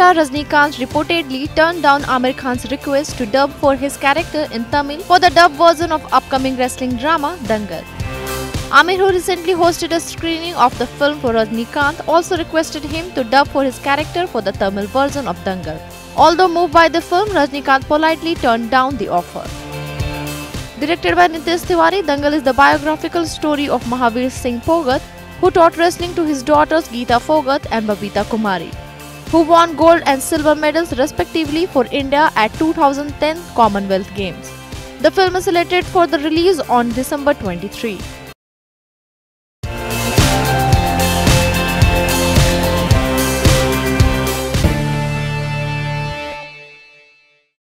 star Rajinikanth reportedly turned down Aamir Khan's request to dub for his character in Tamil for the dub version of upcoming wrestling drama Dangal. Aamir, who recently hosted a screening of the film for Rajinikanth, also requested him to dub for his character for the Tamil version of Dangal. Although moved by the film, Rajinikanth politely turned down the offer. Directed by Nitesh Tiwari, Dangal is the biographical story of Mahavir Singh Phogat, who taught wrestling to his daughters Geeta Phogat and Babita Kumari, who won gold and silver medals respectively for India at 2010 Commonwealth Games. The film is slated for the release on December 23.